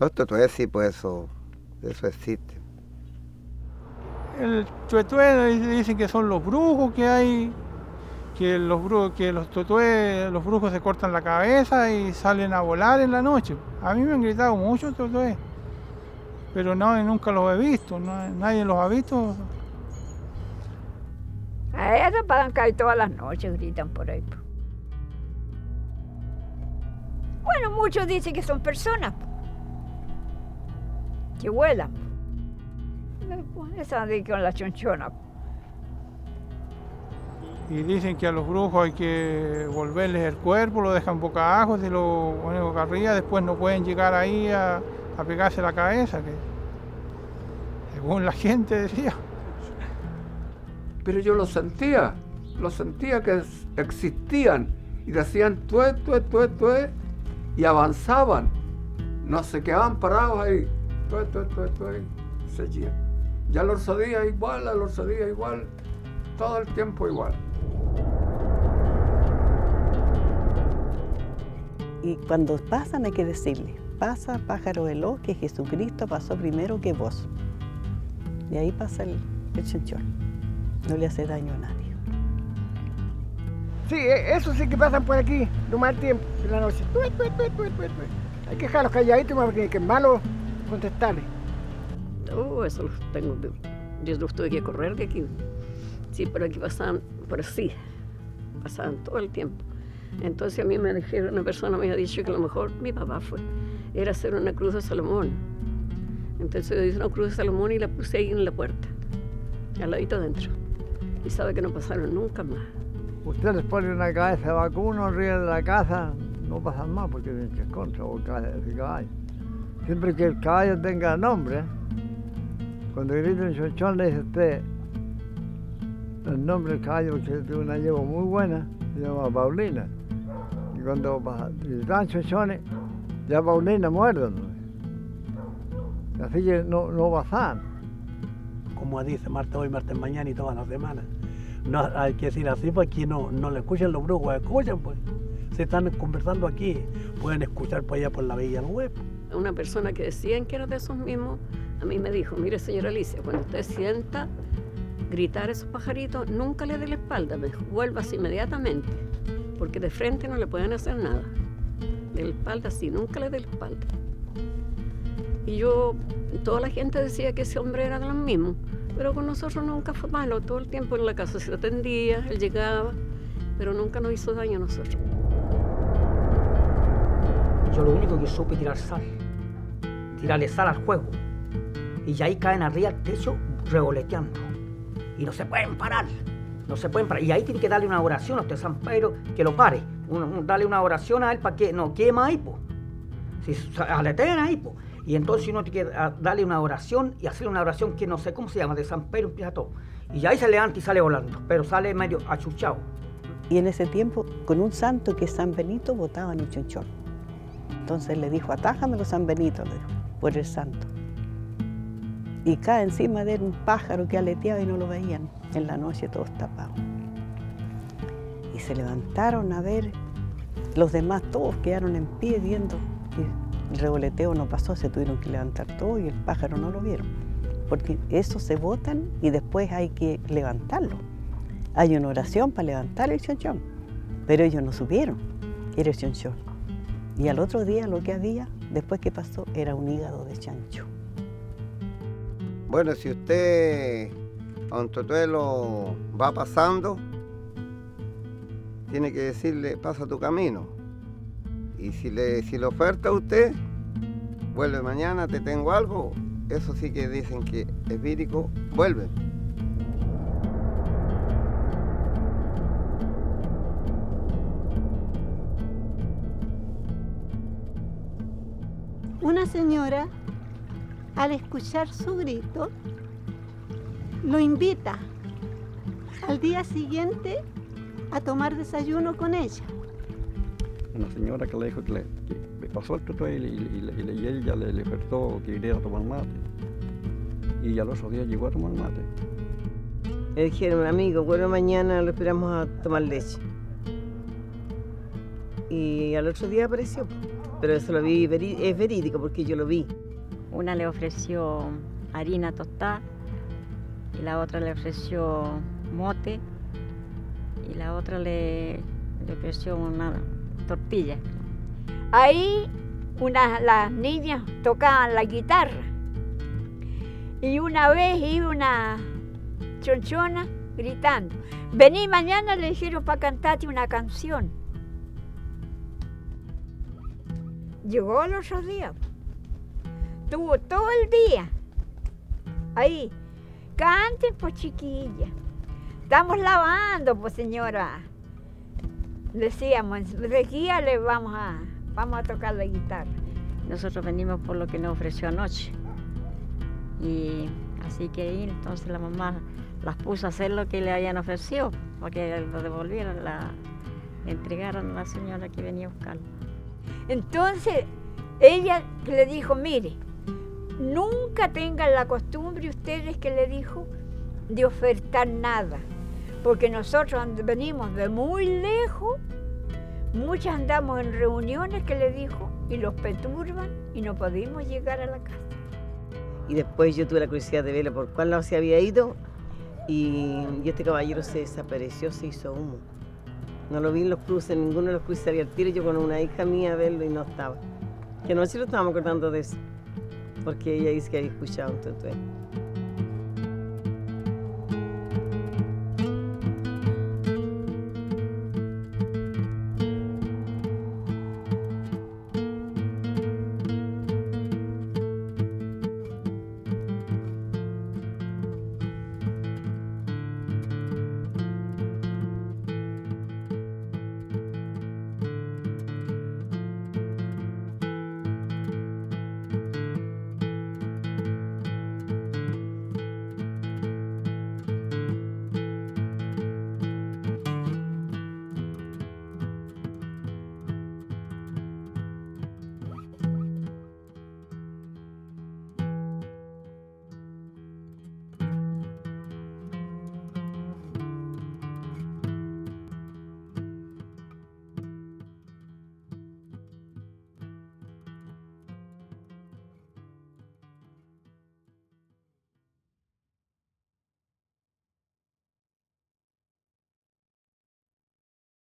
Los tuetués, pues eso existe. El tuetué dicen que son los brujos que hay, los brujos se cortan la cabeza y salen a volar en la noche. A mí me han gritado muchos tuetués, pero no, nunca los he visto, no, nadie los ha visto. A ellos pasan casi todas las noches, gritan por ahí. Bueno, muchos dicen que son personas, que vuelan. Esa de con la chonchona. Y dicen que a los brujos hay que volverles el cuerpo, lo dejan boca abajo, se lo ponen boca arriba, después no pueden llegar ahí a pegarse la cabeza, que según la gente decía. Pero yo lo sentía que existían y decían tué, tué, tué, tué, y avanzaban, no se quedaban parados ahí, tué, tué, tué, tué, seguían. Ya lo sabía igual, a lo sabía igual, todo el tiempo igual. Y cuando pasan hay que decirle, pasa pájaro veloz que Jesucristo pasó primero que vos. Y ahí pasa el chon chon. No le hace daño a nadie. Sí, eso sí que pasan por aquí, no mal tiempo, en la noche. Hay que dejarlos calladitos, que es malo contestarles. No, eso los tengo. Yo los tuve que correr de aquí. Sí, pero aquí pasaban por así. Pasaban todo el tiempo. Entonces a mí me dijeron, una persona me ha dicho que a lo mejor mi papá fue. Era hacer una cruz de Salomón. Entonces yo hice una cruz de Salomón y la puse ahí en la puerta, al ladito adentro. Y sabe que no pasaron nunca más. Ustedes ponen una cabeza de vacuno arriba de la casa, no pasan más porque tienen que contra o caballo. Siempre que el caballo tenga nombre, cuando griten chon chon le dice usted el nombre del caballo, porque tiene una yegua muy buena, se llama Paulina. Y cuando gritan chon chones, ya Paulina muerden. Así que no pasan. Como dice Marta hoy, Marta mañana y todas las semanas. No hay que decir así porque no le escuchan los brujos, escuchan pues. Se están conversando aquí, pueden escuchar por allá por la Villa del Huevo. Una persona que decían que era de esos mismos, a mí me dijo, mire señora Alicia, cuando usted sienta gritar a esos pajaritos, nunca le dé la espalda, me dijo, vuélvase inmediatamente, porque de frente no le pueden hacer nada. De la espalda sí, nunca le dé la espalda. Y yo, toda la gente decía que ese hombre era de los mismos, pero con nosotros nunca fue malo, todo el tiempo en la casa se lo atendía, él llegaba, pero nunca nos hizo daño a nosotros. Yo lo único que supe tirar sal, tirarle sal al juego, y ahí caen arriba al techo revoleteando, y no se pueden parar, y ahí tiene que darle una oración a usted San Pedro que lo pare, darle una oración a él para que no queme ahí, po. Si aleteen ahí, po. Y entonces uno tiene que darle una oración y hacer una oración que no sé cómo se llama, de San Pedro empieza todo. Y ahí se levanta y sale volando, pero sale medio achuchado. Y en ese tiempo, con un santo que es San Benito, botaban un chon chon. Entonces le dijo, atájamelo San Benito, le dijo, por el santo. Y cae encima de él un pájaro que aleteaba y no lo veían. En la noche todos tapados. Y se levantaron a ver, los demás todos quedaron en pie viendo. El revoleteo no pasó, se tuvieron que levantar todo y el pájaro no lo vieron. Porque eso se botan y después hay que levantarlo. Hay una oración para levantar el chon chon, pero ellos no supieron que era el chon chon. Y al otro día lo que había, después que pasó, era un hígado de chancho. Bueno, si usted a un totuelo va pasando, tiene que decirle, pasa tu camino. Y si le oferta a usted, vuelve mañana, te tengo algo, eso sí que dicen que es vírico, vuelve. Una señora, al escuchar su grito, lo invita al día siguiente a tomar desayuno con ella. Una señora que le dijo que pasó el tutué y ella le ofertó que iría a tomar mate. Y al otro día llegó a tomar mate. Le dijeron, amigo, bueno, mañana lo esperamos a tomar leche. Y al otro día apareció. Pero eso lo vi, es verídico porque yo lo vi. Una le ofreció harina tostada, y la otra le ofreció mote, y la otra le ofreció una tortilla. Ahí las niñas tocaban la guitarra, y una vez iba una chonchona gritando, vení mañana, le dijeron, para cantarte una canción. Llegó los otros días, estuvo todo el día ahí. Canten, pues, chiquilla. Estamos lavando, pues, señora. Decíamos, de aquí le vamos a tocar la guitarra. Nosotros venimos por lo que nos ofreció anoche. Y así que ahí, entonces, la mamá las puso a hacer lo que le habían ofrecido, porque lo devolvieron, le entregaron a la señora que venía a buscarlo. Entonces, ella le dijo, mire, nunca tengan la costumbre ustedes, que le dijo, de ofertar nada, porque nosotros venimos de muy lejos, muchas andamos en reuniones, que le dijo, y los perturban y no pudimos llegar a la casa. Y después yo tuve la curiosidad de verle por cuál lado se había ido, y este caballero se desapareció, se hizo humo. No lo vi en los cruces, ninguno de los cruces había al tiro, yo con una hija mía a verlo y no estaba. Que anoche lo estábamos acordando de eso, porque ella dice que había escuchado un tutué.